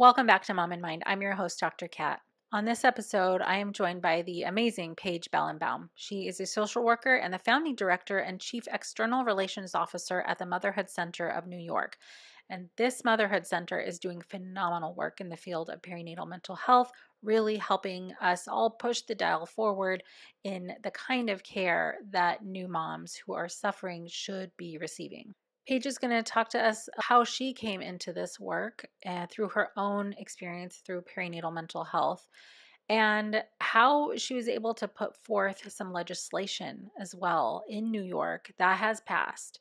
Welcome back to Mom and Mind. I'm your host, Dr. Kat. On this episode, I am joined by the amazing Paige Bellenbaum. She is a social worker and the founding director and chief external relations officer at the Motherhood Center of New York. And this Motherhood Center is doing phenomenal work in the field of perinatal mental health, really helping us all push the dial forward in the kind of care that new moms who are suffering should be receiving. Paige is going to talk to us how she came into this work through her own experience through perinatal mental health and how she was able to put forth some legislation as well in New York that has passed.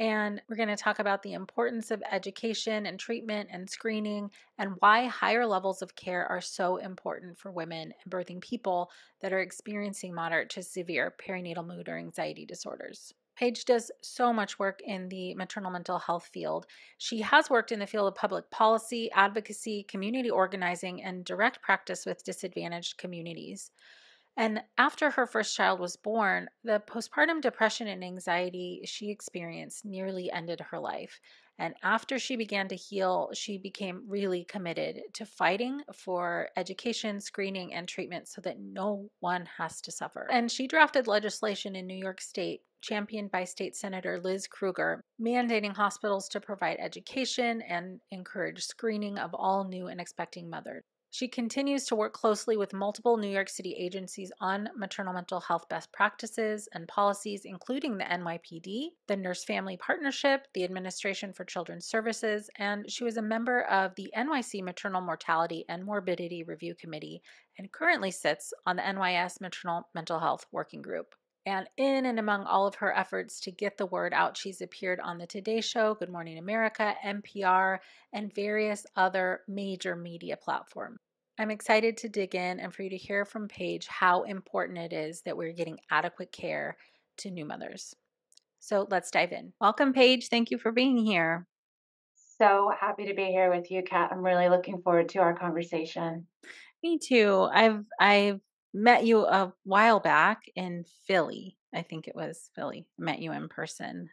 And we're going to talk about the importance of education and treatment and screening and why higher levels of care are so important for women and birthing people that are experiencing moderate to severe perinatal mood or anxiety disorders. Paige does so much work in the maternal mental health field. She has worked in the field of public policy, advocacy, community organizing, and direct practice with disadvantaged communities. And after her first child was born, the postpartum depression and anxiety she experienced nearly ended her life. And after she began to heal, she became really committed to fighting for education, screening, and treatment so that no one has to suffer. And she drafted legislation in New York State, championed by State Senator Liz Krueger, mandating hospitals to provide education and encourage screening of all new and expecting mothers. She continues to work closely with multiple New York City agencies on maternal mental health best practices and policies, including the NYPD, the Nurse Family Partnership, the Administration for Children's Services, and she was a member of the NYC Maternal Mortality and Morbidity Review Committee and currently sits on the NYS Maternal Mental Health Working Group. And in and among all of her efforts to get the word out, she's appeared on The Today Show, Good Morning America, NPR, and various other major media platforms. I'm excited to dig in and for you to hear from Paige how important it is that we're getting adequate care to new mothers. So let's dive in. Welcome, Paige. Thank you for being here. So happy to be here with you, Kat. I'm really looking forward to our conversation. Me too. I've met you a while back in Philly. I think it was Philly. Met you in person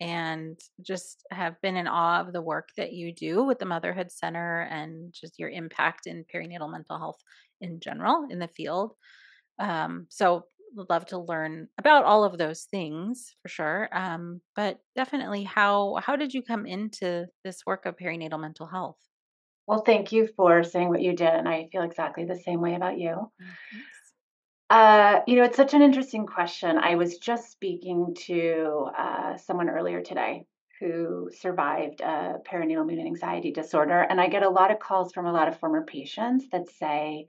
and just have been in awe of the work that you do with the Motherhood Center and just your impact in perinatal mental health in general in the field. So would love to learn about all of those things for sure. But definitely how did you come into this work of perinatal mental health? Well, thank you for saying what you did. And I feel exactly the same way about you. Thanks. It's such an interesting question. I was just speaking to someone earlier today who survived a perinatal mood and anxiety disorder. And I get a lot of calls from a lot of former patients that say,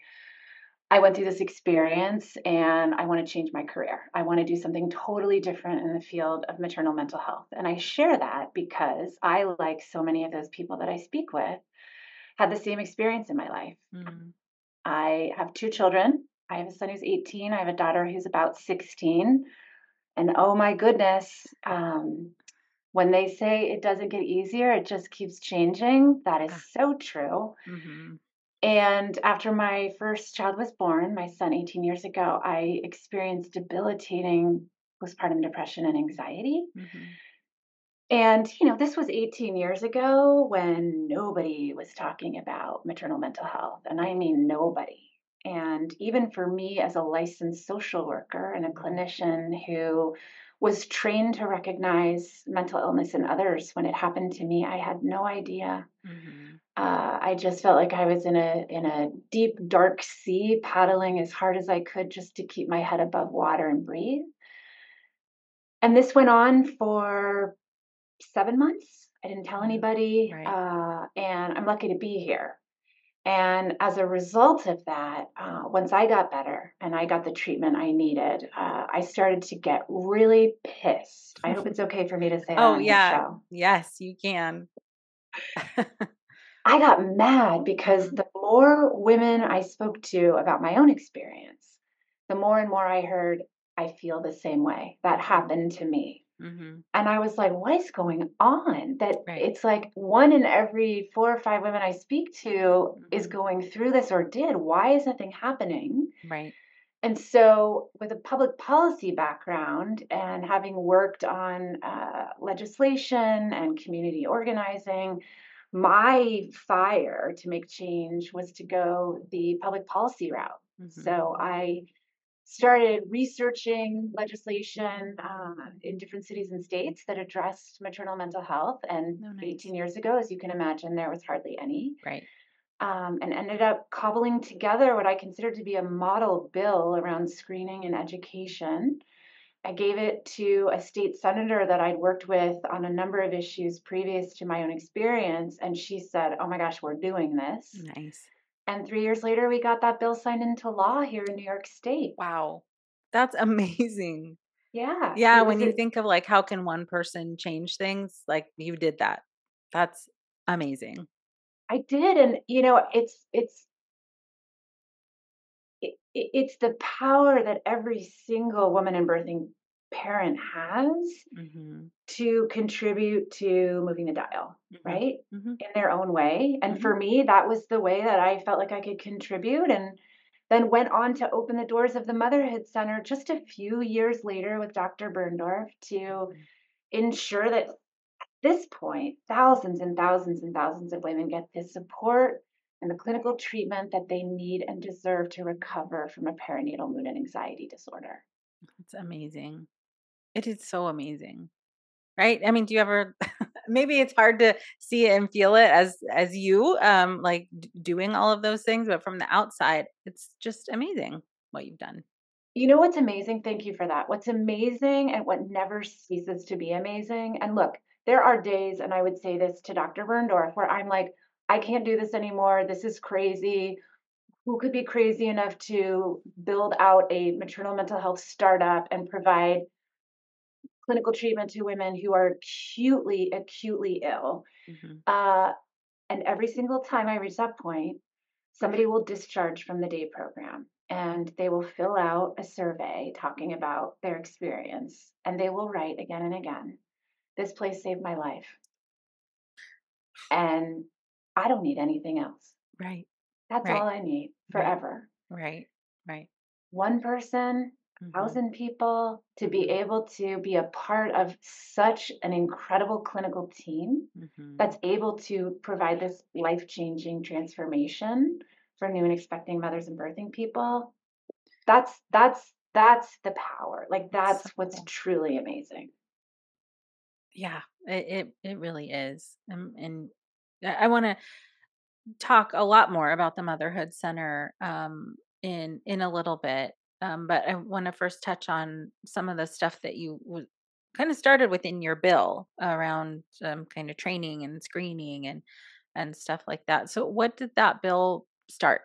I went through this experience and I want to change my career. I want to do something totally different in the field of maternal mental health. And I share that because I, like so many of those people that I speak with, had the same experience in my life. Mm-hmm. I have two children. I have a son who's 18. I have a daughter who's about 16. And oh my goodness, when they say it doesn't get easier, it just keeps changing. That is so true. Mm-hmm. And after my first child was born, my son 18 years ago, I experienced debilitating postpartum depression and anxiety. Mm-hmm. And, this was 18 years ago when nobody was talking about maternal mental health. And I mean, nobody. And even for me as a licensed social worker and a clinician who was trained to recognize mental illness in others, when it happened to me, I had no idea. Mm-hmm. I just felt like I was in a deep, dark sea, paddling as hard as I could just to keep my head above water and breathe. And this went on for 7 months. I didn't tell anybody. Right. And I'm lucky to be here. And as a result of that, once I got better and I got the treatment I needed, I started to get really pissed. I hope it's okay for me to say that. Oh, yeah. Yes, you can. I got mad because the more women I spoke to about my own experience, the more and more I heard, I feel the same way. That happened to me. Mm-hmm. And I was like, what is going on? That right. It's like one in every 4 or 5 women I speak to mm-hmm. is going through this or did. Why is nothing happening? Right. And so with a public policy background and having worked on legislation and community organizing, my fire to make change was to go the public policy route. Mm-hmm. So I started researching legislation in different cities and states that addressed maternal mental health. And 18 years ago, as you can imagine, there was hardly any. Right. And ended up cobbling together what I considered to be a model bill around screening and education. I gave it to a state senator that I'd worked with on a number of issues previous to my own experience. And she said, oh my gosh, we're doing this. Nice. And 3 years later, we got that bill signed into law here in New York State. Wow. That's amazing. Yeah. Yeah. When you think of like, how can one person change things? Like you did that. That's amazing. I did. And you know, it's the power that every single woman and birthing parent has mm-hmm. to contribute to moving the dial, mm-hmm. right? Mm-hmm. In their own way. And mm-hmm. for me, that was the way that I felt like I could contribute, and then went on to open the doors of the Motherhood Center just a few years later with Dr. Berndorf to mm-hmm. ensure that at this point, thousands and thousands and thousands of women get this support and the clinical treatment that they need and deserve to recover from a perinatal mood and anxiety disorder. It's amazing. It is so amazing, right? I mean, do you ever, maybe it's hard to see it and feel it as you, like doing all of those things, but from the outside, it's just amazing what you've done. You know what's amazing? Thank you for that. What's amazing and what never ceases to be amazing. And look, there are days, and I would say this to Dr. Berndorf, where I'm like, I can't do this anymore. This is crazy. Who could be crazy enough to build out a maternal mental health startup and provide clinical treatment to women who are acutely ill? Mm-hmm. And every single time I reach that point, somebody will discharge from the day program and they will fill out a survey talking about their experience, and they will write again and again, this place saved my life. And I don't need anything else. Right. That's all I need forever. Right. Right. One person, mm-hmm. 1,000 people, to be able to be a part of such an incredible clinical team mm-hmm. that's able to provide this life-changing transformation for new and expecting mothers and birthing people. That's the power. Like that's what's truly amazing. Yeah, it really is. And I want to talk a lot more about the Motherhood Center in a little bit, but I want to first touch on some of the stuff that you kind of started within your bill around kind of training and screening and stuff like that. So what did that bill start?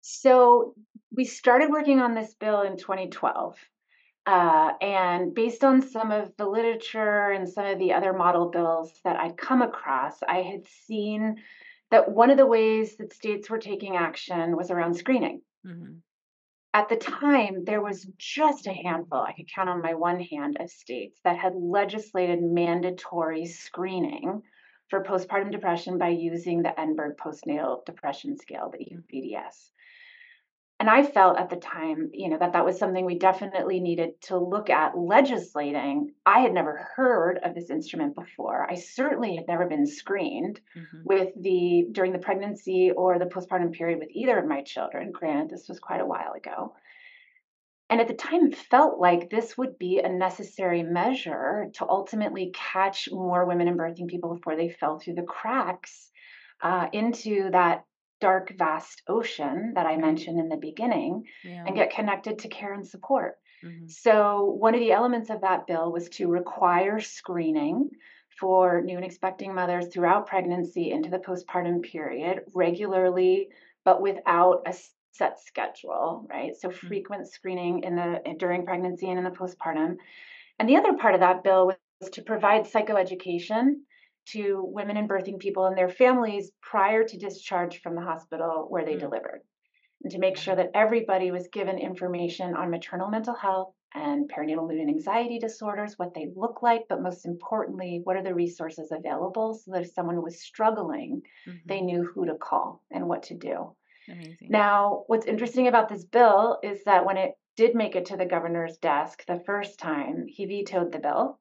So we started working on this bill in 2012. And based on some of the literature and some of the other model bills that I'd come across, I had seen that one of the ways that states were taking action was around screening. Mm-hmm. At the time, there was just a handful, I could count on my one hand, of states that had legislated mandatory screening for postpartum depression by using the Edinburgh Postnatal Depression Scale, the EPDS. And I felt at the time, you know, that was something we definitely needed to look at legislating. I had never heard of this instrument before. I certainly had never been screened mm-hmm. during the pregnancy or the postpartum period with either of my children. Granted, this was quite a while ago. And at the time, it felt like this would be a necessary measure to ultimately catch more women and birthing people before they fell through the cracks into that dark, vast ocean that I mentioned in the beginning and get connected to care and support. Mm-hmm. So one of the elements of that bill was to require screening for new and expecting mothers throughout pregnancy into the postpartum period regularly, but without a set schedule, right? So mm-hmm. frequent screening during pregnancy and in the postpartum. And the other part of that bill was to provide psychoeducation to women and birthing people and their families prior to discharge from the hospital where they mm-hmm. delivered, and to make sure that everybody was given information on maternal mental health and perinatal mood and anxiety disorders, what they look like, but most importantly, what are the resources available so that if someone was struggling, mm-hmm. they knew who to call and what to do. Amazing. Now, what's interesting about this bill is that when it did make it to the governor's desk the first time, he vetoed the bill.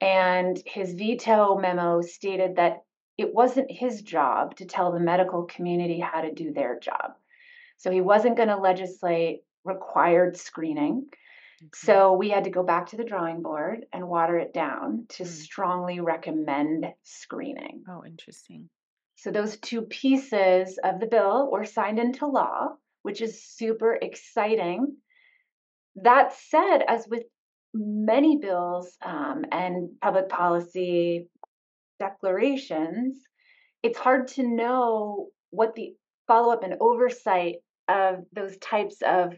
And his veto memo stated that it wasn't his job to tell the medical community how to do their job. So he wasn't going to legislate required screening. Okay. So we had to go back to the drawing board and water it down to strongly recommend screening. Oh, interesting. So those two pieces of the bill were signed into law, which is super exciting. That said, as with many bills and public policy declarations, it's hard to know what the follow-up and oversight of those types of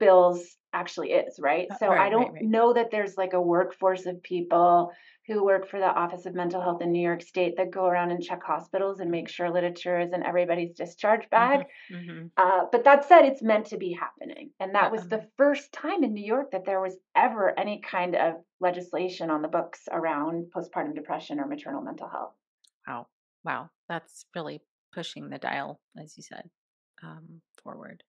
bills actually is, right? So I don't know that there's like a workforce of people who work for the Office of Mental Health in New York State that go around and check hospitals and make sure literature is in everybody's discharge bag. Mm-hmm. But that said, it's meant to be happening. And that was the first time in New York that there was ever any kind of legislation on the books around postpartum depression or maternal mental health. Wow. Wow. That's really pushing the dial, as you said, forward.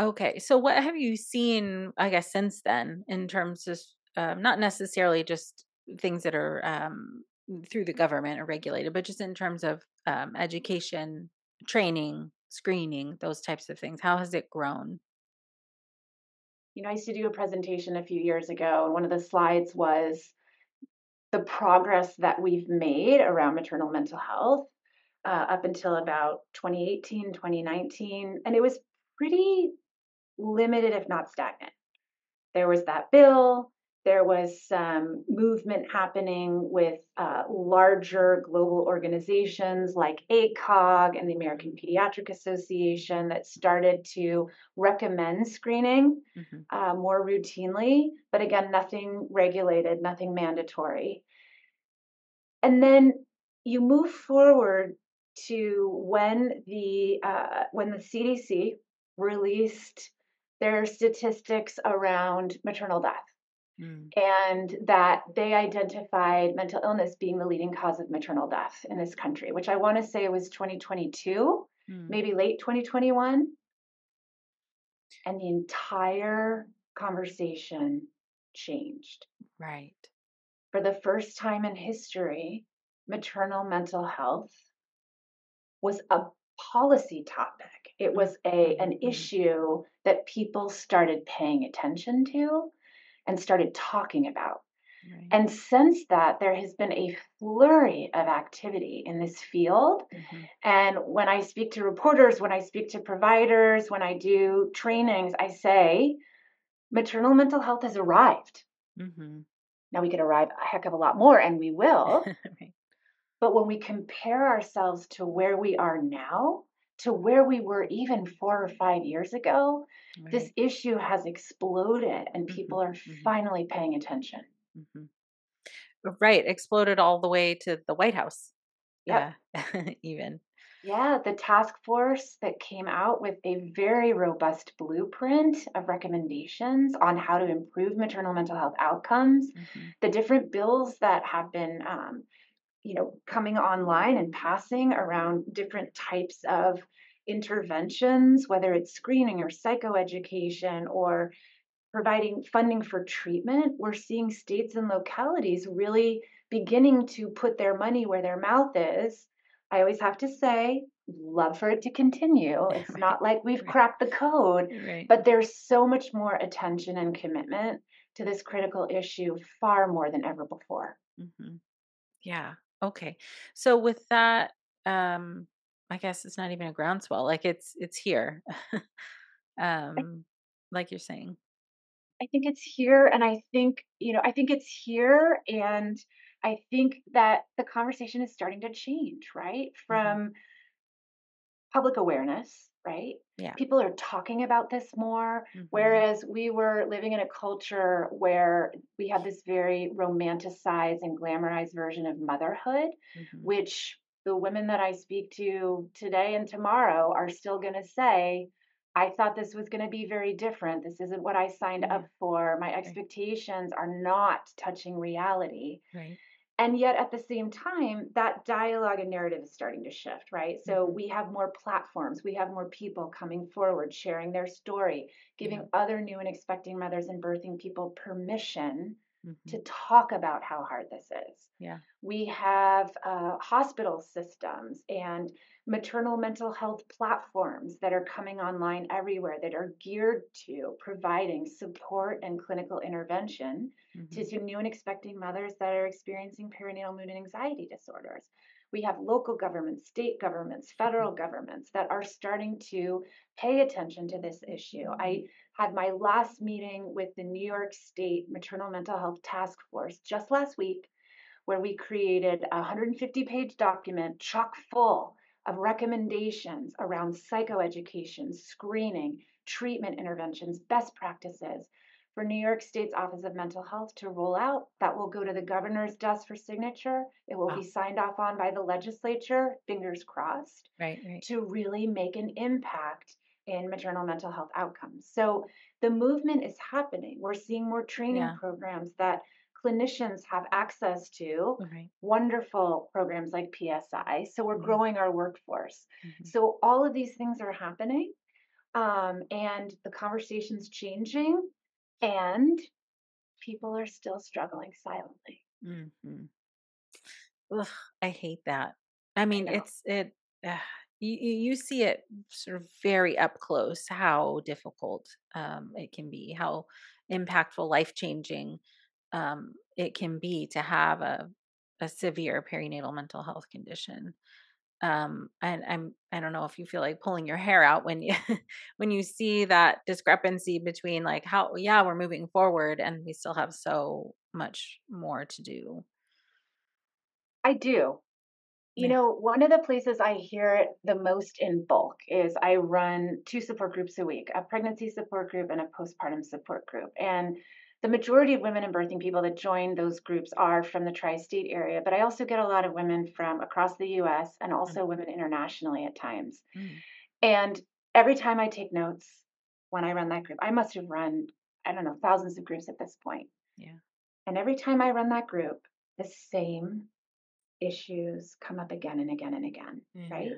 Okay. So what have you seen, I guess, since then in terms of not necessarily just things that are through the government or regulated, but just in terms of education, training, screening, those types of things? How has it grown? You know, I used to do a presentation a few years ago, and one of the slides was the progress that we've made around maternal mental health up until about 2018, 2019. And it was pretty limited, if not stagnant. There was that bill. There was some movement happening with larger global organizations like ACOG and the American Pediatric Association that started to recommend screening more routinely. But again, nothing regulated, nothing mandatory. And then you move forward to when the CDC released their statistics around maternal death. And that they identified mental illness being the leading cause of maternal death in this country, which I want to say was 2022, maybe late 2021. And the entire conversation changed. Right. For the first time in history, maternal mental health was a policy topic. It was an issue that people started paying attention to and started talking about. Right. And since that, there has been a flurry of activity in this field. Mm-hmm. And when I speak to reporters, when I speak to providers, when I do trainings, I say, maternal mental health has arrived. Mm-hmm. Now we could arrive a heck of a lot more, and we will. Right. But when we compare ourselves to where we are now, to where we were even 4 or 5 years ago, right, this issue has exploded and people are finally paying attention. Right. Exploded all the way to the White House. Yep. Yeah. Even. Yeah. The task force that came out with a very robust blueprint of recommendations on how to improve maternal mental health outcomes, the different bills that have been, coming online and passing around different types of interventions, whether it's screening or psychoeducation or providing funding for treatment, we're seeing states and localities really beginning to put their money where their mouth is. I always have to say, love for it to continue. It's not like we've cracked the code, but there's so much more attention and commitment to this critical issue far more than ever before. Yeah. Okay. So with that, I guess it's not even a groundswell. Like it's here. Like you're saying. I think it's here. And I think it's here. And I think that the conversation is starting to change, right? From public awareness, right? Yeah. People are talking about this more. Whereas we were living in a culture where we had this very romanticized and glamorized version of motherhood, which the women that I speak to today and tomorrow are still going to say, I thought this was going to be very different. This isn't what I signed up for. My expectations are not touching reality. Right. And yet at the same time, that dialogue and narrative is starting to shift, right? So we have more platforms, we have more people coming forward, sharing their story, giving other new and expecting mothers and birthing people permission mm-hmm. to talk about how hard this is. Yeah. We have hospital systems and maternal mental health platforms that are coming online everywhere that are geared to providing support and clinical intervention mm-hmm. to new and expecting mothers that are experiencing perinatal mood and anxiety disorders. We have local governments, state governments, federal governments that are starting to pay attention to this issue. I had my last meeting with the New York State Maternal Mental Health Task Force just last week, where we created a 150-page document chock full of recommendations around psychoeducation, screening, treatment interventions, best practices for New York State's Office of Mental Health to roll out. That will go to the governor's desk for signature. It will be signed off on by the legislature, fingers crossed, right, to really make an impact in maternal mental health outcomes. So the movement is happening. We're seeing more training programs that clinicians have access to, wonderful programs like PSI. So we're growing our workforce. Mm-hmm. So all of these things are happening, and the conversation's changing. And people are still struggling silently. Mm-hmm. Ugh, I hate that. I mean, it's you see it sort of very up close how difficult it can be, how impactful, life-changing it can be to have a severe perinatal mental health condition. And I don't know if you feel like pulling your hair out when you, when you see that discrepancy between like how, we're moving forward and we still have so much more to do. I do. You know, one of the places I hear it the most in bulk is I run 2 support groups a week, a pregnancy support group and a postpartum support group. And the majority of women and birthing people that join those groups are from the tri-state area, but I also get a lot of women from across the U.S. and also women internationally at times. And every time I take notes when I run that group, I must have run, I don't know, thousands of groups at this point. Yeah. And every time I run that group, the same issues come up again and again and again, right?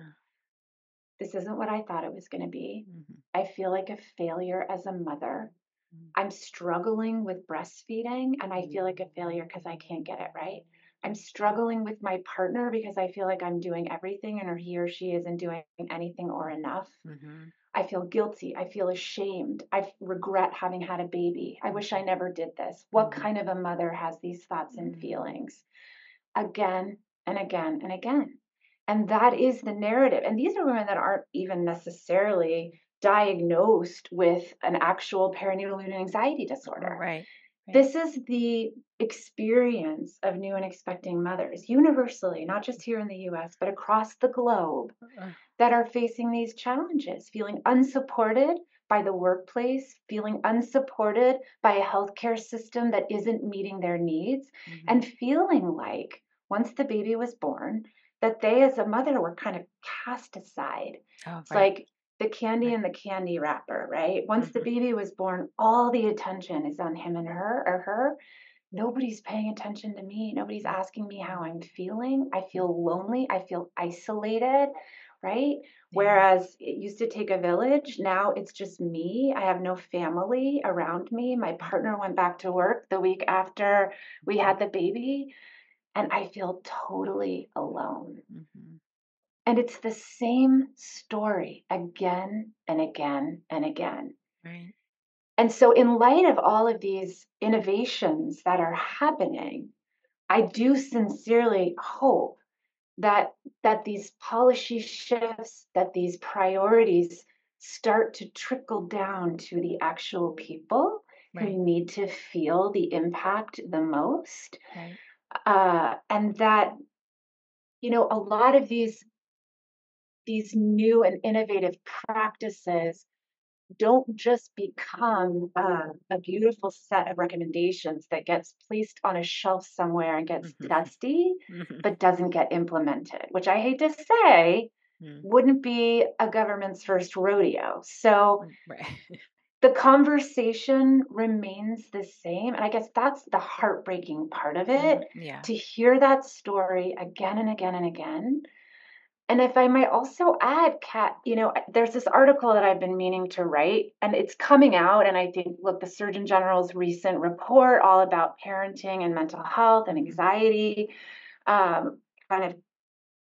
This isn't what I thought it was going to be. I feel like a failure as a mother. I'm struggling with breastfeeding and I feel like a failure because I can't get it right. I'm struggling with my partner because I feel like I'm doing everything and he or she isn't doing anything or enough. I feel guilty. I feel ashamed. I regret having had a baby. I wish I never did this. What kind of a mother has these thoughts and feelings? Again and again and again. And that is the narrative. And these are women that aren't even necessarily diagnosed with an actual perinatal mood and anxiety disorder. Right. This is the experience of new and expecting mothers universally, not just here in the US, but across the globe that are facing these challenges, feeling unsupported by the workplace, feeling unsupported by a healthcare system that isn't meeting their needs, and feeling like once the baby was born, that they as a mother were kind of cast aside. It's like the candy in the candy wrapper, right? Once the baby was born, all the attention is on him and her or her. Nobody's paying attention to me. Nobody's asking me how I'm feeling. I feel lonely. I feel isolated, right? Whereas it used to take a village. Now it's just me. I have no family around me. My partner went back to work the week after we had the baby, and I feel totally alone. And it's the same story again and again and again. And so in light of all of these innovations that are happening, I do sincerely hope that these policy shifts, that these priorities start to trickle down to the actual people who need to feel the impact the most. And that, you know, a lot of these new and innovative practices don't just become a beautiful set of recommendations that gets placed on a shelf somewhere and gets dusty, but doesn't get implemented, which I hate to say wouldn't be a government's first rodeo. So the conversation remains the same. And I guess that's the heartbreaking part of it, to hear that story again and again and again. And if I might also add, Kat, you know, there's this article that I've been meaning to write, and it's coming out. And I think, look, the Surgeon General's recent report all about parenting and mental health and anxiety kind of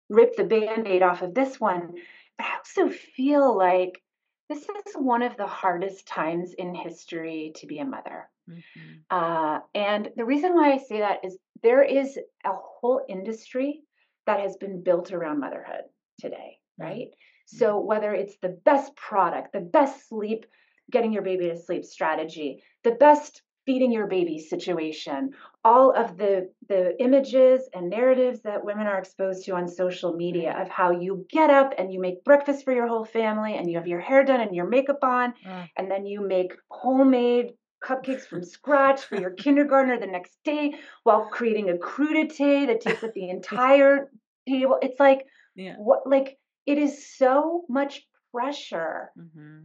ripped the Band-Aid off of this one. But I also feel like this is one of the hardest times in history to be a mother. Mm-hmm. And the reason why I say that is there is a whole industry that has been built around motherhood today, right? Mm-hmm. So whether it's the best product, the best sleep, getting your baby to sleep strategy, the best feeding your baby situation, all of the images and narratives that women are exposed to on social media of how you get up and you make breakfast for your whole family and you have your hair done and your makeup on, and then you make homemade cupcakes from scratch for your kindergartner the next day while creating a crudité that takes up the entire table. It's like, what, like, it is so much pressure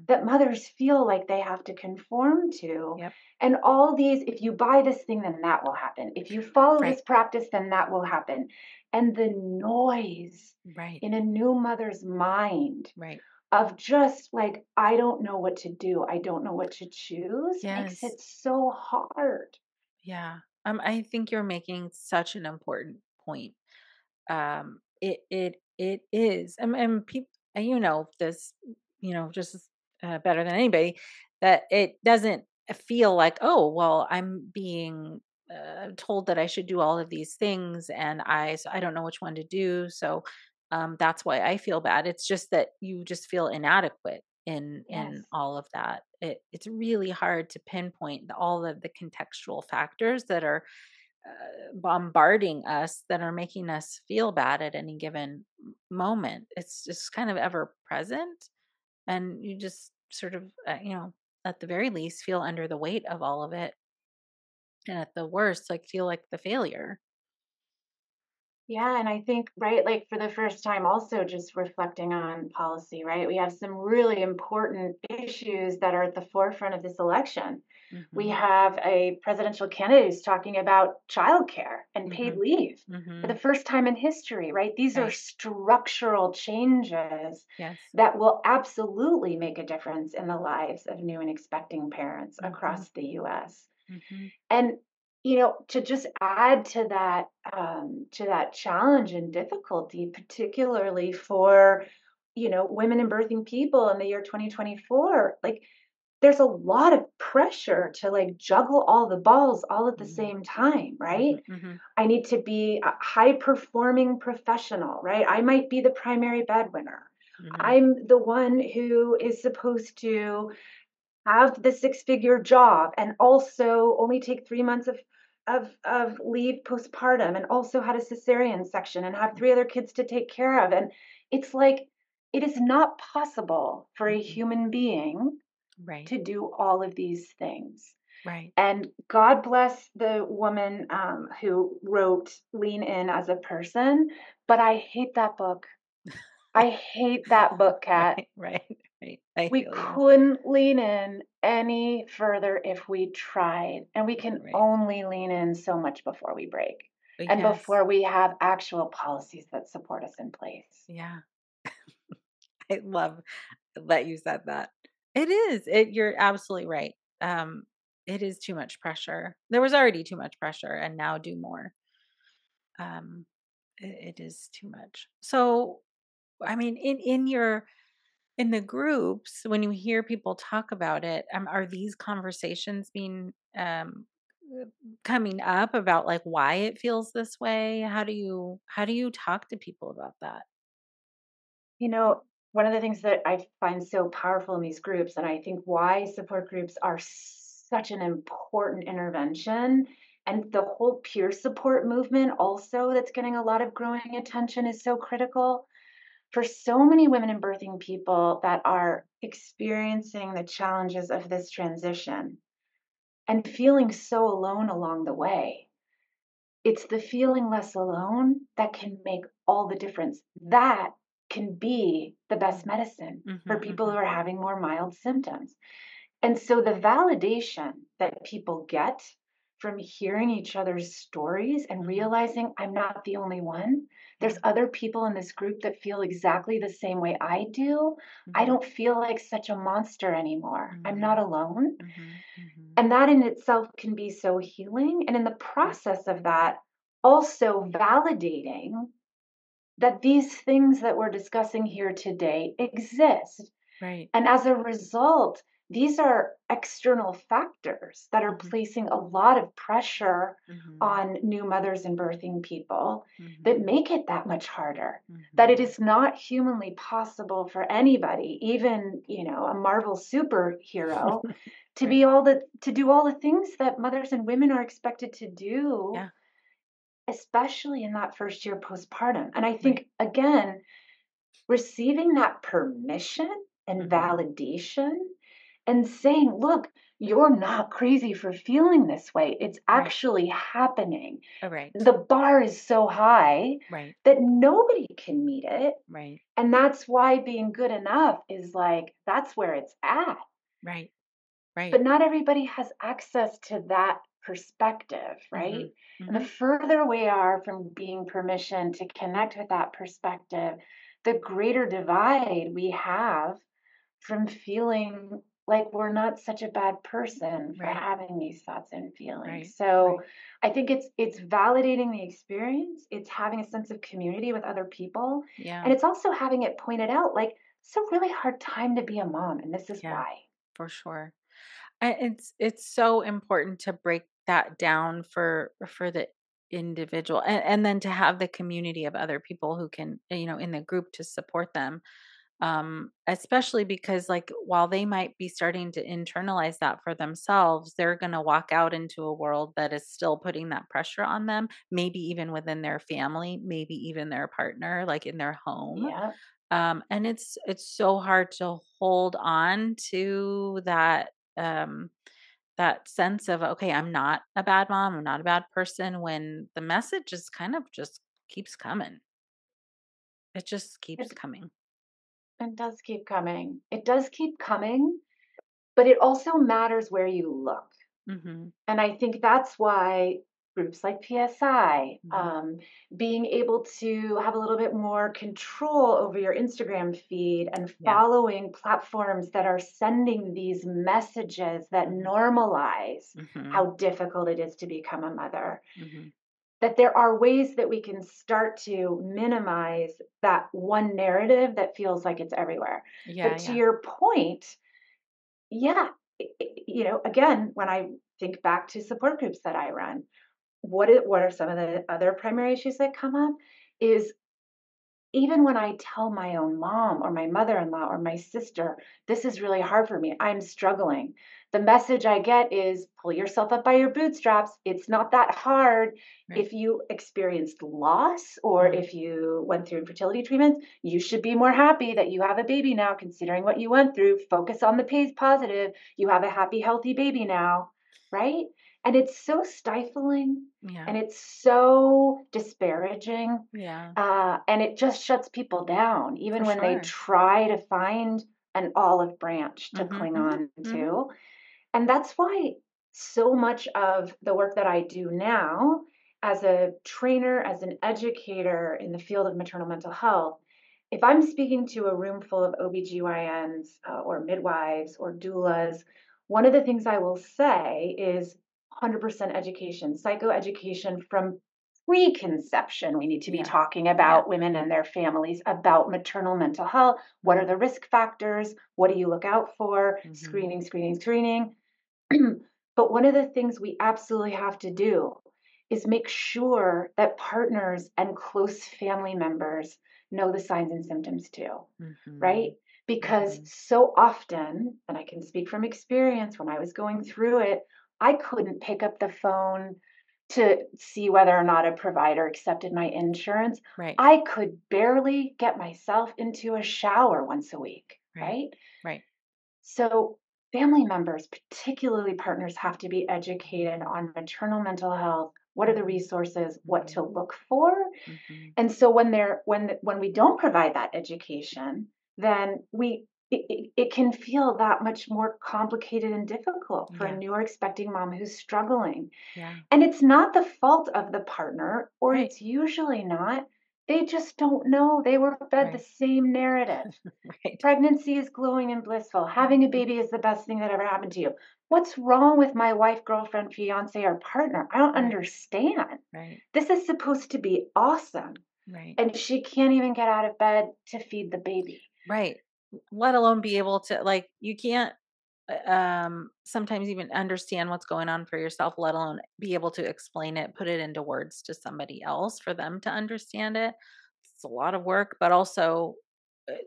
that mothers feel like they have to conform to. Yep. And all these, if you buy this thing, then that will happen. If you follow this practice, then that will happen. And the noise in a new mother's mind of just like, I don't know what to do. I don't know what to choose. Makes it so hard. Yeah. I think you're making such an important point. It is. And people, you know this, you know, just better than anybody, that it doesn't feel like, oh, well, I'm being told that I should do all of these things, and I don't know which one to do. So that's why I feel bad. It's just that you just feel inadequate in all of that. It's really hard to pinpoint all of the contextual factors that are bombarding us, that are making us feel bad at any given moment. It's just kind of ever present. And you just sort of, you know, at the very least, feel under the weight of all of it. And at the worst, like, feel like the failure. Yeah. And I think, right, like for the first time also just reflecting on policy, right? We have some really important issues that are at the forefront of this election. Mm-hmm. We have a presidential candidate who's talking about childcare and paid leave for the first time in history, right? These are structural changes that will absolutely make a difference in the lives of new and expecting parents across the U.S. And you know, to just add to that challenge and difficulty, particularly for, you know, women and birthing people in the year 2024, like there's a lot of pressure to like juggle all the balls all at the same time, right? I need to be a high performing professional, right? I might be the primary bedwinner. I'm the one who is supposed to have the 6-figure job and also only take 3 months of leave postpartum, and also had a cesarean section and have 3 other kids to take care of. And it's like, it is not possible for a human being to do all of these things. And God bless the woman who wrote Lean In as a Person, but I hate that book. I hate that book, Kat. We couldn't lean in any further if we tried. And we can only lean in so much before we break and before we have actual policies that support us in place. Yeah. I love that you said that. It is. You're absolutely right. It is too much pressure. There was already too much pressure, and now do more. It is too much. So, I mean, in the groups, when you hear people talk about it, are these conversations being coming up about like why it feels this way? How do you talk to people about that? You know, one of the things that I find so powerful in these groups, and I think why support groups are such an important intervention, and the whole peer support movement also that's getting a lot of growing attention, is so critical for so many women and birthing people that are experiencing the challenges of this transition and feeling so alone along the way. It's the feeling less alone that can make all the difference. That can be the best medicine for people who are having more mild symptoms. And so the validation that people get from hearing each other's stories and realizing I'm not the only one. There's other people in this group that feel exactly the same way I do. Mm-hmm. I don't feel like such a monster anymore. Mm-hmm. I'm not alone. Mm-hmm. Mm-hmm. And that in itself can be so healing. And in the process of that, also validating that these things that we're discussing here today exist. Right. And as a result, these are external factors that are placing a lot of pressure mm-hmm. on new mothers and birthing people mm-hmm. that make it that much harder, mm-hmm. that it is not humanly possible for anybody, even, you know, a Marvel superhero to be to do all the things that mothers and women are expected to do, yeah. especially in that first year postpartum. And I think, right. again, receiving that permission and mm-hmm. validation and saying, look, you're not crazy for feeling this way. It's actually right. happening. Right. The bar is so high right. that nobody can meet it. Right. And that's why being good enough is like, that's where it's at. Right. Right. But not everybody has access to that perspective, right? Mm-hmm. Mm-hmm. And the further we are from being permission to connect with that perspective, the greater divide we have from feeling like we're not such a bad person for right. having these thoughts and feelings. Right. So right. I think it's validating the experience. It's having a sense of community with other people. Yeah. And it's also having it pointed out, like, it's a really hard time to be a mom. And this is yeah, why. For sure. It's so important to break that down for the individual and then to have the community of other people who can, you know, in the group to support them. Especially because, like, while they might be starting to internalize that for themselves, they're going to walk out into a world that is still putting that pressure on them, maybe even within their family, maybe even their partner, like in their home. Yeah. And it's so hard to hold on to that, that sense of, okay, I'm not a bad mom. I'm not a bad person, when the message is kind of just keeps coming. It just keeps coming. It does keep coming. It does keep coming, but it also matters where you look. Mm-hmm. And I think that's why groups like PSI, mm-hmm. Being able to have a little bit more control over your Instagram feed and following yeah. platforms that are sending these messages that normalize mm-hmm. how difficult it is to become a mother. Mm-hmm. That there are ways that we can start to minimize that one narrative that feels like it's everywhere. Yeah, but to yeah. your point, yeah, you know, again, when I think back to support groups that I run, what are some of the other primary issues that come up is, even when I tell my own mom or my mother-in-law or my sister, this is really hard for me, I'm struggling, the message I get is, pull yourself up by your bootstraps. It's not that hard. Right. If you experienced loss or right. if you went through infertility treatments, you should be more happy that you have a baby now, considering what you went through. Focus on the positive. You have a happy, healthy baby now, right? And it's so stifling yeah. and it's so disparaging. Yeah. And it just shuts people down, even when sure. they try to find an olive branch to mm-hmm. cling on to. Mm-hmm. And that's why so much of the work that I do now as a trainer, as an educator in the field of maternal mental health, if I'm speaking to a room full of OBGYNs or midwives or doulas, one of the things I will say is, 100% education, psychoeducation from preconception. We need to be yeah. talking about yeah. women and their families, about maternal mental health. What are the risk factors? What do you look out for? Mm-hmm. Screening. But one of the things we absolutely have to do is make sure that partners and close family members know the signs and symptoms too, mm-hmm. right? Because mm-hmm. so often, and I can speak from experience, when I was going through it, I couldn't pick up the phone to see whether or not a provider accepted my insurance. Right. I could barely get myself into a shower once a week, right? Right. So family members, particularly partners, have to be educated on maternal mental health. What are the resources? What to look for? Mm-hmm. And so when we don't provide that education, then we it can feel that much more complicated and difficult for a new or expecting mom who's struggling. Yeah. And it's not the fault of the partner, or it's usually not. They just don't know. They were fed the same narrative. Pregnancy is glowing and blissful. Having a baby is the best thing that ever happened to you. What's wrong with my wife, girlfriend, fiance, or partner? I don't understand. This is supposed to be awesome. And she can't even get out of bed to feed the baby. Let alone be able to, like, you can't sometimes even understand what's going on for yourself, let alone be able to explain it, put it into words to somebody else for them to understand it. It's a lot of work, but also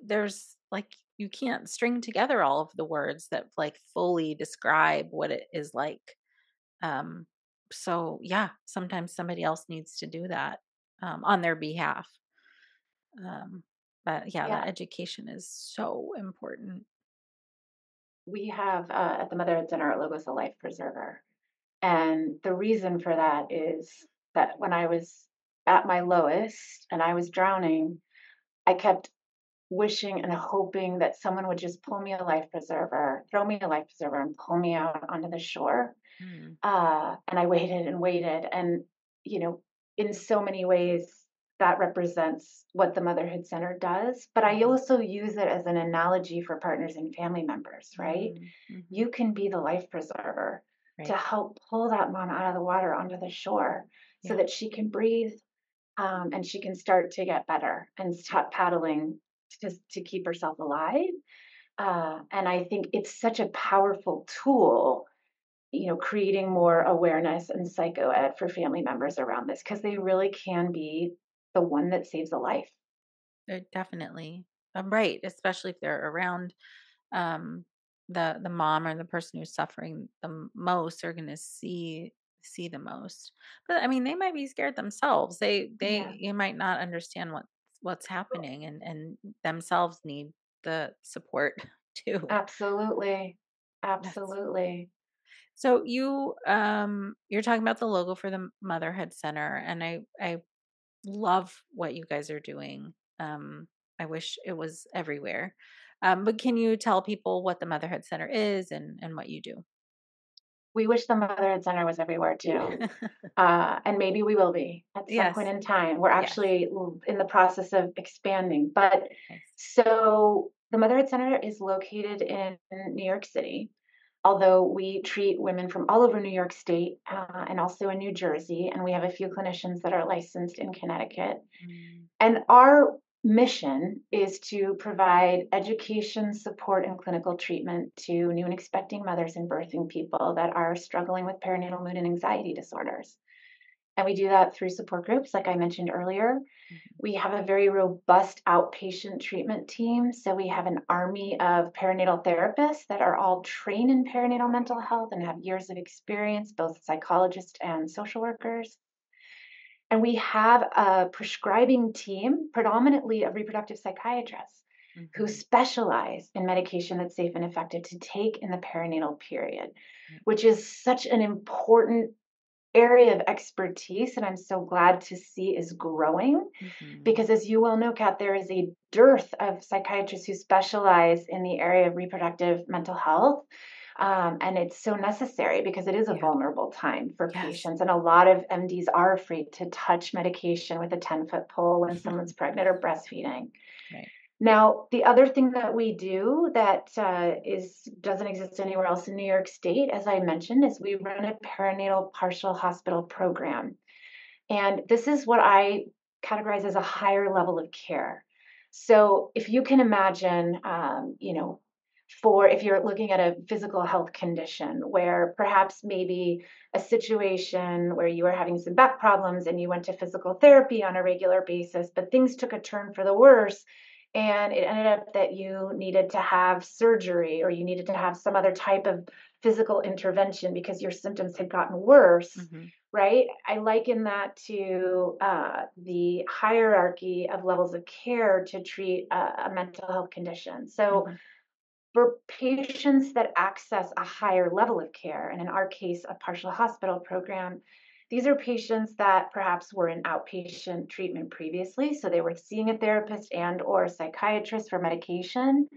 there's like, you can't string together all of the words that like fully describe what it is like. So yeah, sometimes somebody else needs to do that on their behalf. But yeah, that education is so important. We have at the Motherhood Center at Logos a life preserver. And the reason for that is that when I was at my lowest and I was drowning, I kept wishing and hoping that someone would just pull me a life preserver, throw me a life preserver and pull me out onto the shore. And I waited and waited. And, you know, in so many ways, that represents what the Motherhood Center does. But I also use it as an analogy for partners and family members, right? You can be the life preserver to help pull that mom out of the water onto the shore so that she can breathe and she can start to get better and stop paddling to keep herself alive. And I think it's such a powerful tool, you know, creating more awareness and psychoed for family members around this, because they really can be the one that saves a life. Definitely. I'm right. Especially if they're around the mom or the person who's suffering the most, are going to see the most. But I mean, they might be scared themselves. They you might not understand what's happening, and themselves need the support too. Absolutely. Absolutely. So you, you're talking about the logo for the Motherhood Center, and I love what you guys are doing. I wish it was everywhere. But can you tell people what the Motherhood Center is and what you do? We wish the Motherhood Center was everywhere too. And maybe we will be at some point in time. We're actually in the process of expanding. But so the Motherhood Center is located in New York City, although we treat women from all over New York State and also in New Jersey. And we have a few clinicians that are licensed in Connecticut. And our mission is to provide education, support, and clinical treatment to new and expecting mothers and birthing people that are struggling with perinatal mood and anxiety disorders. And we do that through support groups, like I mentioned earlier. We have a very robust outpatient treatment team. So we have an army of perinatal therapists that are all trained in perinatal mental health and have years of experience, both psychologists and social workers. And we have a prescribing team, predominantly of reproductive psychiatrists, who specialize in medication that's safe and effective to take in the perinatal period, which is such an important area of expertise, and I'm so glad to see is growing, because as you well know, Kat, there is a dearth of psychiatrists who specialize in the area of reproductive mental health, and it's so necessary because it is a vulnerable time for patients, and a lot of MDs are afraid to touch medication with a 10-foot pole when someone's pregnant or breastfeeding. Now, the other thing that we do that doesn't exist anywhere else in New York State, as I mentioned, is we run a perinatal partial hospital program. And this is what I categorize as a higher level of care. So if you can imagine, you know, if you're looking at a physical health condition where perhaps maybe a situation where you were having some back problems and you went to physical therapy on a regular basis, but things took a turn for the worse, and it ended up that you needed to have surgery or you needed to have some other type of physical intervention because your symptoms had gotten worse, right? I liken that to the hierarchy of levels of care to treat a mental health condition. So for patients that access a higher level of care, and in our case, a partial hospital program, these are patients that perhaps were in outpatient treatment previously, so they were seeing a therapist and or a psychiatrist for medication.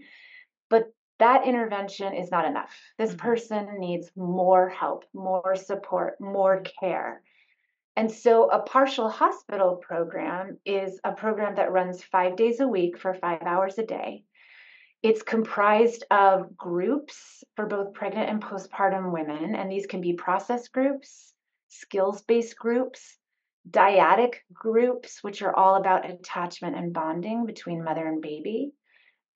But that intervention is not enough. This person needs more help, more support, more care. And so a partial hospital program is a program that runs 5 days a week for 5 hours a day. It's comprised of groups for both pregnant and postpartum women, and these can be process groups, skills-based groups, dyadic groups, which are all about attachment and bonding between mother and baby,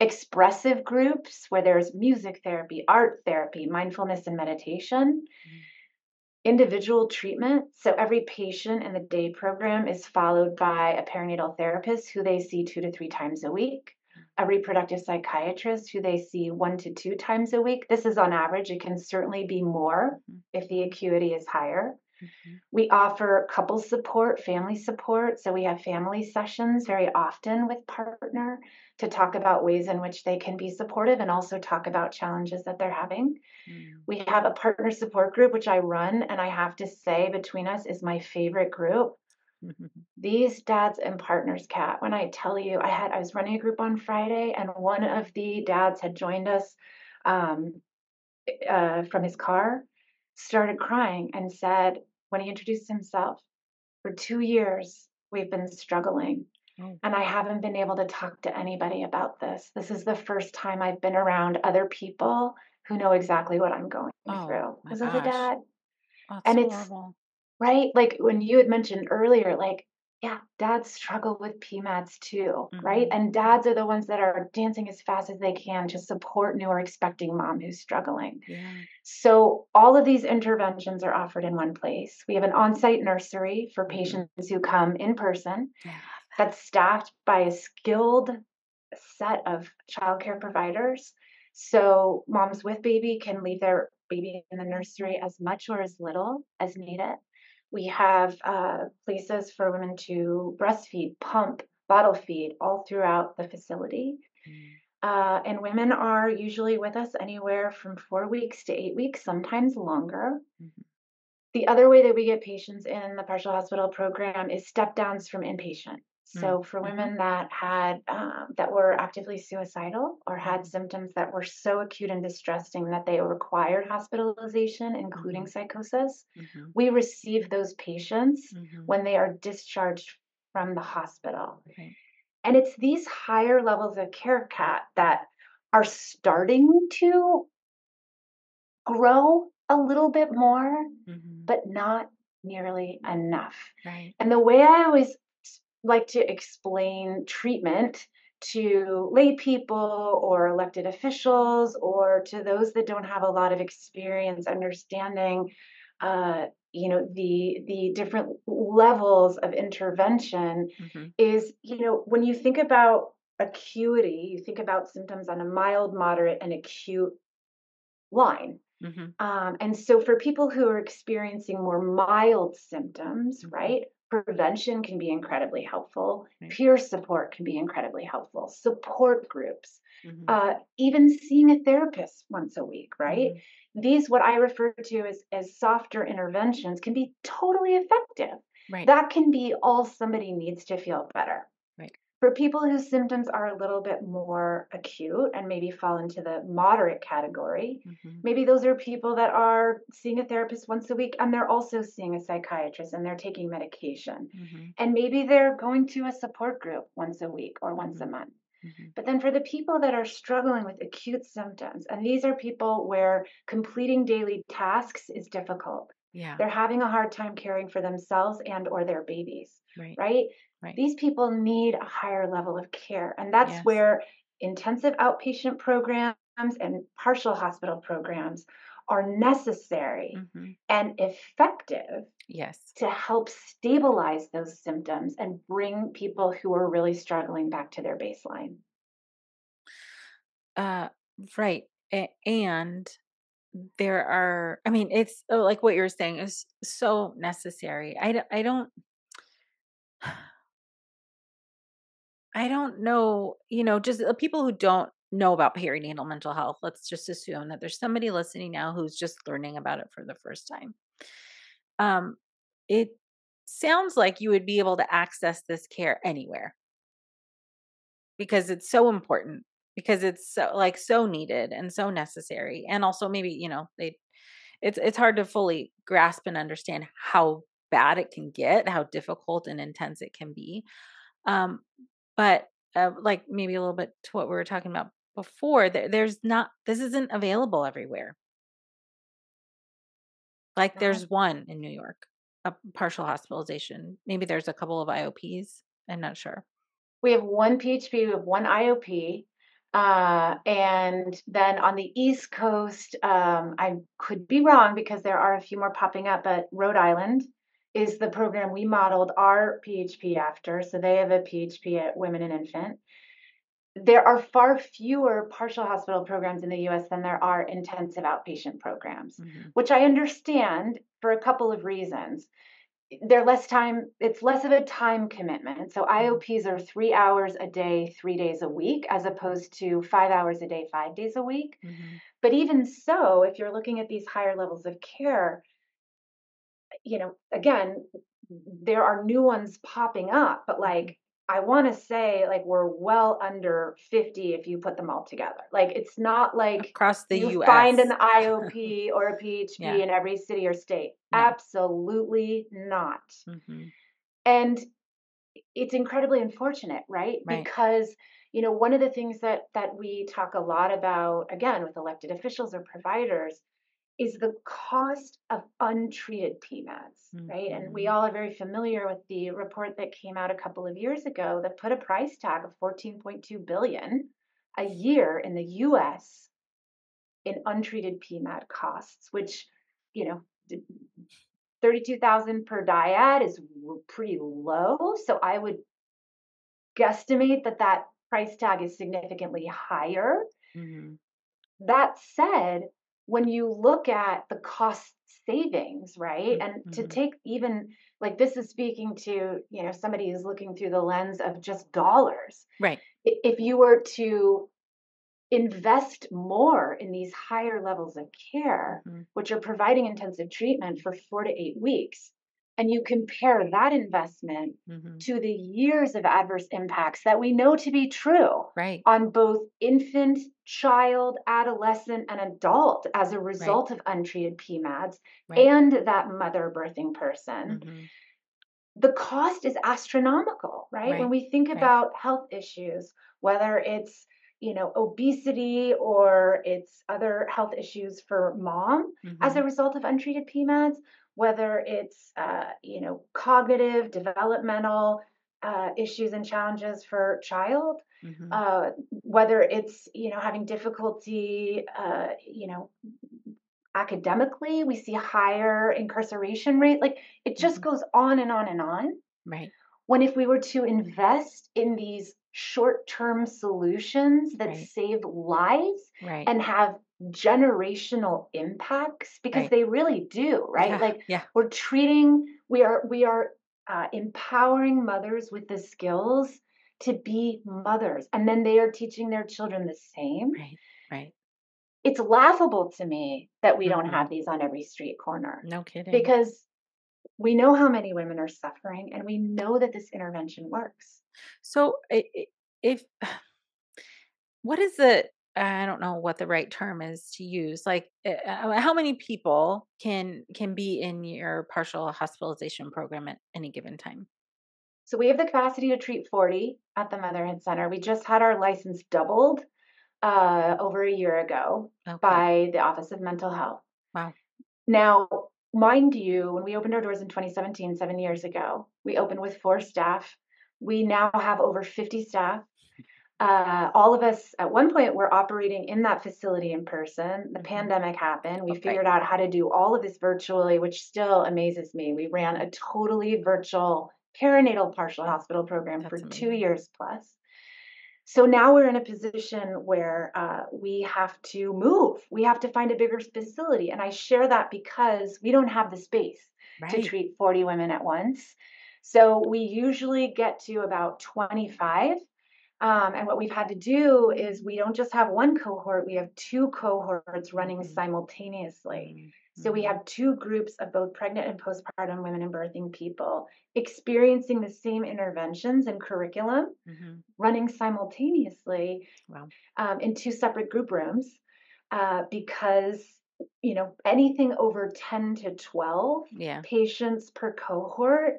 expressive groups where there's music therapy, art therapy, mindfulness and meditation, individual treatment. So every patient in the day program is followed by a perinatal therapist who they see 2 to 3 times a week, a reproductive psychiatrist who they see 1 to 2 times a week. This is on average. It can certainly be more if the acuity is higher. We offer couple support, family support. So we have family sessions very often with partner to talk about ways in which they can be supportive and also talk about challenges that they're having. We have a partner support group, which I run, and I have to say between us is my favorite group. These dads and partners, Kat, when I tell you, I was running a group on Friday and one of the dads had joined us from his car, started crying and said, when he introduced himself, for 2 years, we've been struggling and I haven't been able to talk to anybody about this. This is the first time I've been around other people who know exactly what I'm going through. Because of the dad. Oh, and it's horrible. Right? Like when you had mentioned earlier, like, yeah, dads struggle with PMATs too, right? And dads are the ones that are dancing as fast as they can to support new or expecting mom who's struggling. Yeah. So all of these interventions are offered in one place. We have an on-site nursery for patients who come in person that's staffed by a skilled set of childcare providers. So moms with baby can leave their baby in the nursery as much or as little as needed. We have places for women to breastfeed, pump, bottle feed all throughout the facility. And women are usually with us anywhere from 4 weeks to 8 weeks, sometimes longer. The other way that we get patients in the partial hospital program is step downs from inpatient. So for women that had that were actively suicidal or had symptoms that were so acute and distressing that they required hospitalization, including psychosis, we receive those patients when they are discharged from the hospital. And it's these higher levels of care, Kat, that are starting to grow a little bit more, but not nearly enough. And the way I always like to explain treatment to lay people or elected officials or to those that don't have a lot of experience understanding, you know, the different levels of intervention is, you know, when you think about acuity, you think about symptoms on a mild, moderate, and acute line. And so for people who are experiencing more mild symptoms, right? Prevention can be incredibly helpful. Peer support can be incredibly helpful. Support groups, even seeing a therapist once a week, right? These, what I refer to as softer interventions, can be totally effective. That can be all somebody needs to feel better. For people whose symptoms are a little bit more acute and maybe fall into the moderate category, maybe those are people that are seeing a therapist once a week and they're also seeing a psychiatrist and they're taking medication. And maybe they're going to a support group once a week or once a month. But then for the people that are struggling with acute symptoms, and these are people where completing daily tasks is difficult. They're having a hard time caring for themselves and or their babies, right? These people need a higher level of care. And that's where intensive outpatient programs and partial hospital programs are necessary and effective to help stabilize those symptoms and bring people who are really struggling back to their baseline. And there are, I mean, it's like what you're saying is so necessary. I don't know, you know, just people who don't know about perinatal mental health. Let's just assume that there's somebody listening now who's just learning about it for the first time. It sounds like you would be able to access this care anywhere because it's so important because it's so, like, so needed and so necessary. And also maybe, you know, it's hard to fully grasp and understand how bad it can get, how difficult and intense it can be. But like maybe a little bit to what we were talking about before, this isn't available everywhere. Like there's one in New York, a partial hospitalization. Maybe there's a couple of IOPs. I'm not sure. We have one PHP, we have one IOP. And then on the East Coast, I could be wrong because there are a few more popping up, but Rhode Island is the program we modeled our PHP after. So they have a PHP at Women and Infant. There are far fewer partial hospital programs in the U.S. than there are intensive outpatient programs, mm-hmm. which I understand for a couple of reasons. They're less time, it's less of a time commitment. So IOPs are 3 hours a day, 3 days a week, as opposed to 5 hours a day, 5 days a week. Mm-hmm. But even so, if you're looking at these higher levels of care, you know, again, there are new ones popping up, but like, I want to say like we're well under 50 if you put them all together. Like it's not like across the U.S. find an IOP or a PHP yeah. in every city or state. No. Absolutely not. Mm-hmm. And it's incredibly unfortunate, right? Because, you know, one of the things that we talk a lot about, again, with elected officials or providers is the cost of untreated PMADs, mm-hmm. right? And we all are very familiar with the report that came out a couple of years ago that put a price tag of $14.2 billion a year in the U.S. in untreated PMAD costs, which, you know, $32,000 per dyad is pretty low. So I would guesstimate that price tag is significantly higher. Mm-hmm. That said, when you look at the cost savings, right? And mm-hmm. to take even like this is speaking to, you know, somebody who's looking through the lens of just dollars, right? If you were to invest more in these higher levels of care, mm-hmm. which are providing intensive treatment for 4 to 8 weeks, and you compare that investment mm-hmm. to the years of adverse impacts that we know to be true right. on both infant, child, adolescent, and adult as a result right. of untreated PMADs right. and that mother birthing person, mm-hmm. the cost is astronomical, right? When we think about health issues, whether it's, you know, obesity or it's other health issues for mom mm-hmm. as a result of untreated PMADs, whether it's, you know, cognitive, developmental issues and challenges for child, mm-hmm. Whether it's, you know, having difficulty, you know, academically, we see higher incarceration rate. Like it just mm-hmm. goes on and on and on. Right. When if we were to invest in these short-term solutions that right. save lives right. and have generational impacts because right. they really do, right? Yeah, like yeah. we're treating, we are empowering mothers with the skills to be mothers. And then they are teaching their children the same. Right. Right. It's laughable to me that we mm-hmm. don't have these on every street corner. No kidding. Because we know how many women are suffering and we know that this intervention works. So what is the, I don't know what the right term is to use. Like how many people can be in your partial hospitalization program at any given time? So we have the capacity to treat 40 at the Motherhood Center. We just had our license doubled over a year ago okay. by the Office of Mental Health. Wow. Now, mind you, when we opened our doors in 2017, 7 years ago, we opened with 4 staff. We now have over 50 staff. All of us at one point were operating in that facility in person. The mm-hmm. pandemic happened. We okay. figured out how to do all of this virtually, which still amazes me. We ran a totally virtual perinatal partial hospital program That's for amazing. 2 years plus. So now we're in a position where we have to move. We have to find a bigger facility. And I share that because we don't have the space right. to treat 40 women at once. So we usually get to about 25. And what we've had to do is we don't just have one cohort, we have two cohorts running simultaneously. So we have two groups of both pregnant and postpartum women and birthing people experiencing the same interventions and curriculum running simultaneously in two separate group rooms because, you know, anything over 10 to 12 patients per cohort.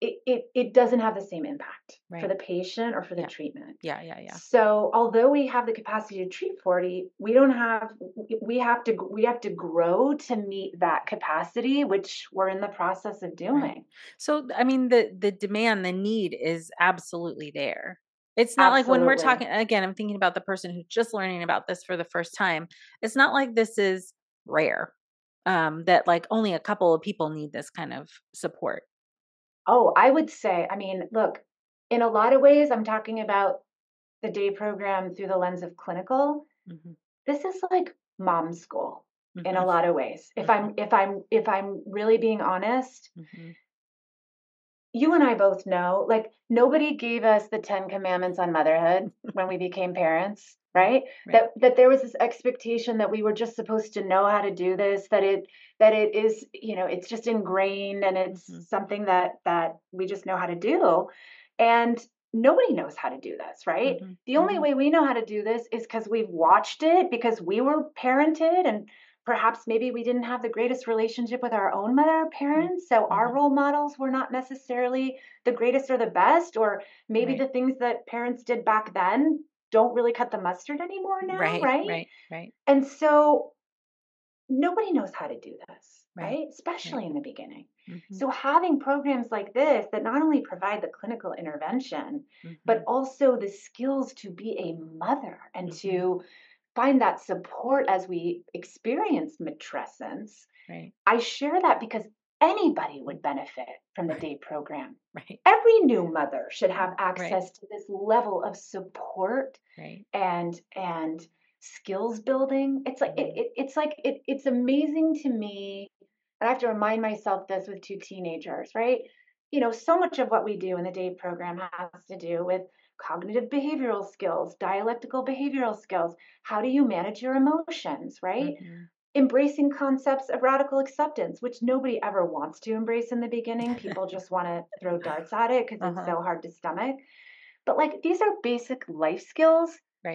It doesn't have the same impact for the patient or for the treatment. So although we have the capacity to treat 40, we don't have, we have to grow to meet that capacity, which we're in the process of doing. So, I mean, the demand, the need is absolutely there. It's not like when we're talking, again, I'm thinking about the person who's just learning about this for the first time. It's not like this is rare, that like only a couple of people need this kind of support. Oh, I would say, I mean, look, in a lot of ways, I'm talking about the day program through the lens of clinical. This is like mom school in a lot of ways. If I'm really being honest, you and I both know, like nobody gave us the 10 commandments on motherhood when we became parents, right? That there was this expectation that we were just supposed to know how to do this, that it is, you know, it's just ingrained and it's something that we just know how to do. And nobody knows how to do this, right? The only way we know how to do this is because we've watched it, because we were parented and perhaps maybe we didn't have the greatest relationship with our own mother or parents. So our role models were not necessarily the greatest or the best, or maybe the things that parents did back then don't really cut the mustard anymore now. Right. And so nobody knows how to do this, right? Especially in the beginning. So having programs like this that not only provide the clinical intervention, but also the skills to be a mother and to find that support as we experience matrescence. I share that because anybody would benefit from the day program. Every new mother should have access to this level of support and skills building. It's like it's amazing to me, and I have to remind myself this with two teenagers, right? You know, so much of what we do in the day program has to do with cognitive behavioral skills, dialectical behavioral skills. How do you manage your emotions, right? Embracing concepts of radical acceptance, which nobody ever wants to embrace in the beginning. People just want to throw darts at it because it's so hard to stomach. But like, these are basic life skills.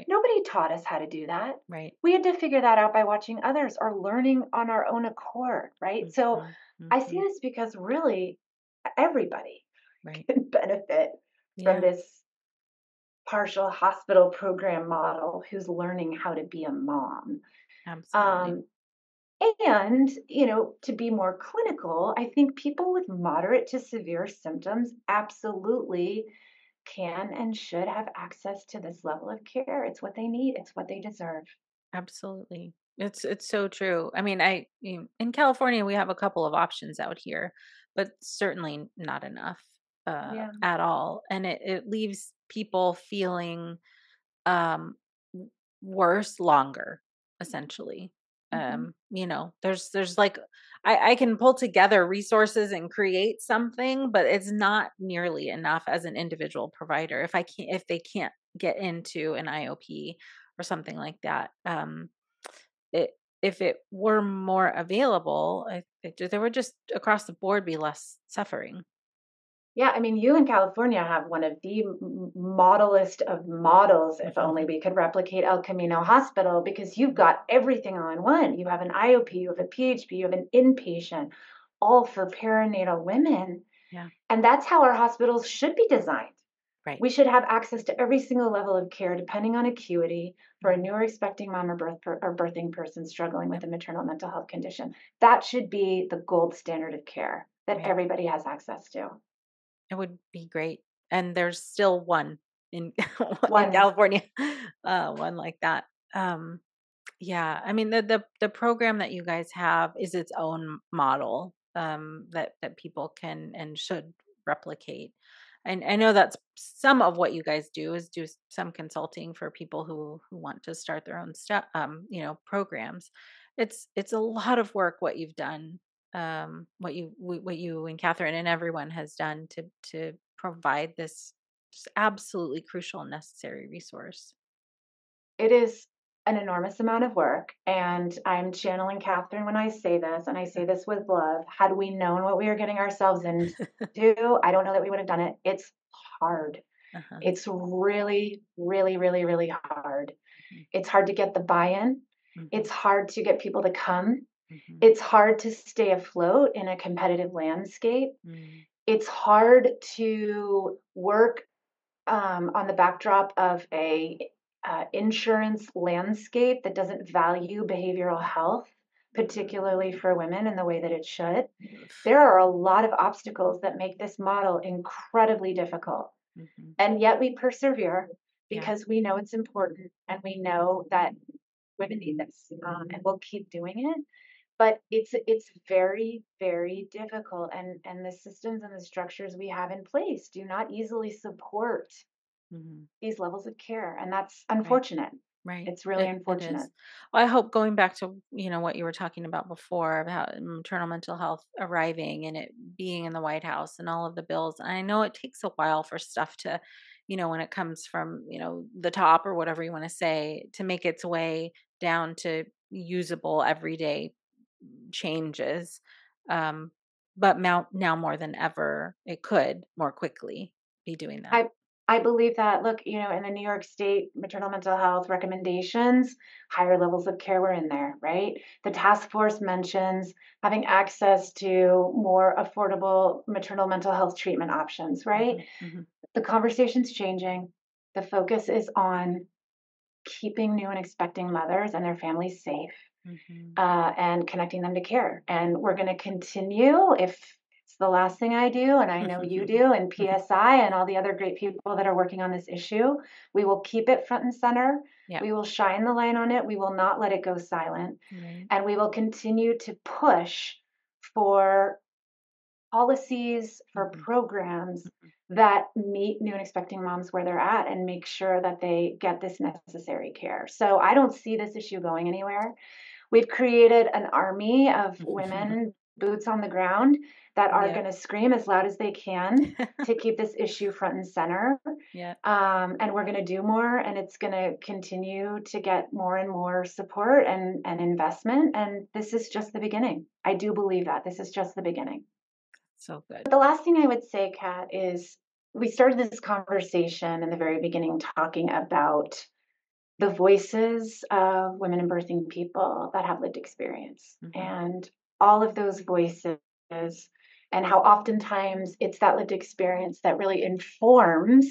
Nobody taught us how to do that. We had to figure that out by watching others or learning on our own accord, right? So I see this because really everybody can benefit from this partial hospital program model who's learning how to be a mom. And, you know, to be more clinical, I think people with moderate to severe symptoms absolutely can and should have access to this level of care. It's what they need. It's what they deserve. Absolutely. It's so true. I mean, in California, we have a couple of options out here, but certainly not enough at all. And it leaves people feeling worse longer, essentially. You know, there's like, I can pull together resources and create something, but it's not nearly enough as an individual provider. If they can't get into an IOP or something like that, if it were more available, there would just across the board be less suffering. Yeah, I mean, you in California have one of the modelest of models, if only we could replicate El Camino Hospital, because you've got everything all in one. You have an IOP, you have a PHP, you have an inpatient, all for perinatal women. Yeah. And that's how our hospitals should be designed. Right. We should have access to every single level of care, depending on acuity, for a new or expecting mom or birthing person struggling with a maternal mental health condition. That should be the gold standard of care that everybody has access to. It would be great. And there's still one in California, one like that. Yeah. I mean, the program that you guys have is its own model, that people can and should replicate. And I know that's some of what you guys do is do some consulting for people who want to start their own stuff, you know, programs. It's a lot of work, what you've done. What you and Catherine and everyone has done to provide this absolutely crucial and necessary resource. It is an enormous amount of work, and I'm channeling Catherine when I say this, and I say this with love. Had we known what we were getting ourselves into, I don't know that we would have done it. It's hard. Uh-huh. It's really, really, really, really hard. Mm-hmm. It's hard to get the buy-in. Mm-hmm. It's hard to get people to come. Mm-hmm. It's hard to stay afloat in a competitive landscape. Mm-hmm. It's hard to work on the backdrop of a insurance landscape that doesn't value behavioral health, particularly for women, in the way that it should. There are a lot of obstacles that make this model incredibly difficult. Mm-hmm. And yet we persevere because we know it's important, and we know that women need this, and we'll keep doing it. But it's very, very difficult. And the systems and the structures we have in place do not easily support these levels of care. And that's unfortunate. Right. It's really unfortunate. It well, I hope, going back to, you know, what you were talking about before about maternal mental health arriving and it being in the White House and all of the bills. And I know it takes a while for stuff to, you know, when it comes from, you know, the top or whatever you want to say, to make its way down to usable everyday changes. But now more than ever, it could more quickly be doing that. I believe that. Look, you know, in the New York State maternal mental health recommendations, higher levels of care were in there, right? The task force mentions having access to more affordable maternal mental health treatment options, right? Mm-hmm. The conversation's changing. The focus is on keeping new and expecting mothers and their families safe, and connecting them to care. And we're going to continue, if it's the last thing I do, and I know you do, and PSI and all the other great people that are working on this issue, we will keep it front and center. Yeah. We will shine the light on it. We will not let it go silent. Mm-hmm. And we will continue to push for policies, for programs that meet new and expecting moms where they're at and make sure that they get this necessary care. So I don't see this issue going anywhere. We've created an army of women, boots on the ground, that are going to scream as loud as they can to keep this issue front and center. Yeah. And we're going to do more, and it's going to continue to get more and more support and investment. And this is just the beginning. I do believe that this is just the beginning. So good. But the last thing I would say, Kat, is we started this conversation in the very beginning talking about the voices of women and birthing people that have lived experience, and all of those voices, and how oftentimes it's that lived experience that really informs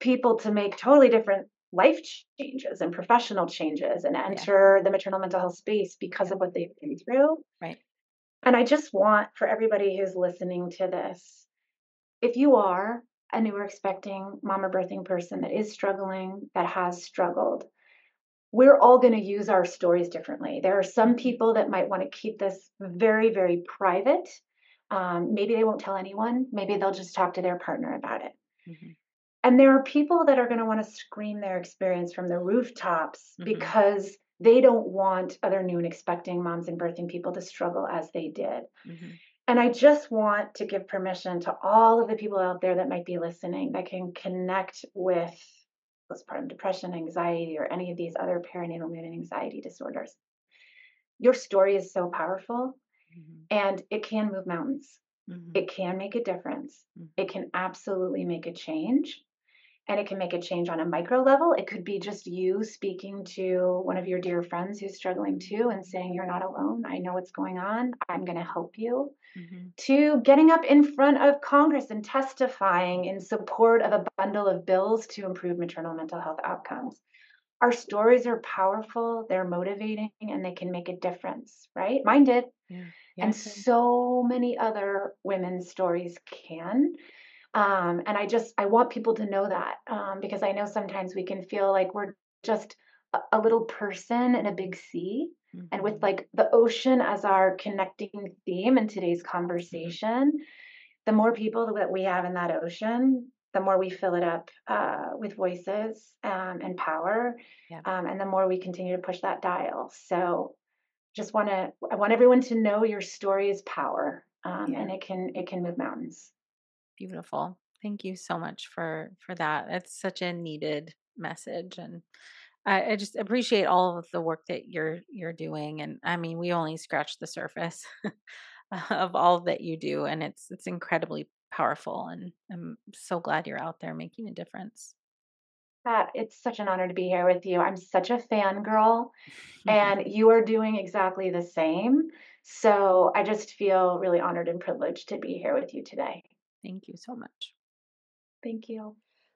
people to make totally different life changes and professional changes and enter the maternal mental health space because of what they've been through. Right. And I just want, for everybody who's listening to this, if you are a new or expecting mom or birthing person that is struggling, that has struggled, we're all going to use our stories differently. There are some people that might want to keep this very, very private. Maybe they won't tell anyone. Maybe they'll just talk to their partner about it. Mm-hmm. And there are people that are going to want to scream their experience from the rooftops because they don't want other new and expecting moms and birthing people to struggle as they did. Mm-hmm. And I just want to give permission to all of the people out there that might be listening that can connect with postpartum depression, anxiety, or any of these other perinatal mood and anxiety disorders. Your story is so powerful, and it can move mountains. It can make a difference. It can absolutely make a change. And it can make a change on a micro level. It could be just you speaking to one of your dear friends who's struggling too and saying, you're not alone. I know what's going on. I'm going to help you. To getting up in front of Congress and testifying in support of a bundle of bills to improve maternal mental health outcomes. Our stories are powerful. They're motivating, and they can make a difference, right? Mine did. Yeah. Yeah, and so many other women's stories can. And I want people to know that, because I know sometimes we can feel like we're just a little person in a big sea, and with like the ocean as our connecting theme in today's conversation, the more people that we have in that ocean, the more we fill it up, with voices, and power, and the more we continue to push that dial. So I want everyone to know your story is power, and it can move mountains. Beautiful. Thank you so much for that. That's such a needed message. And I just appreciate all of the work that you're doing. And I mean, we only scratch the surface of all that you do. And it's incredibly powerful. And I'm so glad you're out there making a difference. It's such an honor to be here with you. I'm such a fangirl, and you are doing exactly the same. So I just feel really honored and privileged to be here with you today. Thank you so much. Thank you.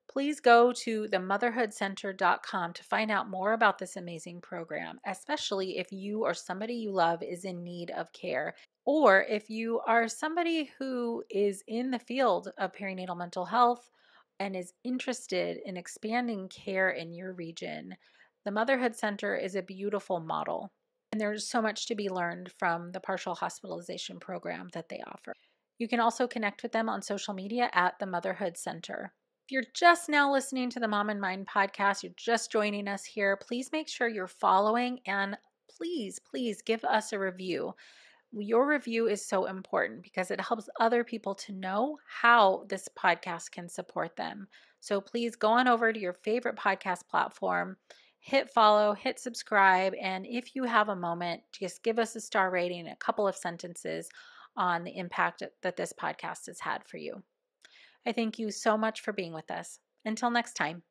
Please go to themotherhoodcenter.com to find out more about this amazing program, especially if you or somebody you love is in need of care, or if you are somebody who is in the field of perinatal mental health and is interested in expanding care in your region. The Motherhood Center is a beautiful model, and there's so much to be learned from the partial hospitalization program that they offer. You can also connect with them on social media at the Motherhood Center. If you're just now listening to the Mom and Mind podcast, you're just joining us here, please make sure you're following, and please, please give us a review. Your review is so important because it helps other people to know how this podcast can support them. So please go on over to your favorite podcast platform, hit follow, hit subscribe, and if you have a moment, just give us a star rating, a couple of sentences on the impact that this podcast has had for you. I thank you so much for being with us. Until next time.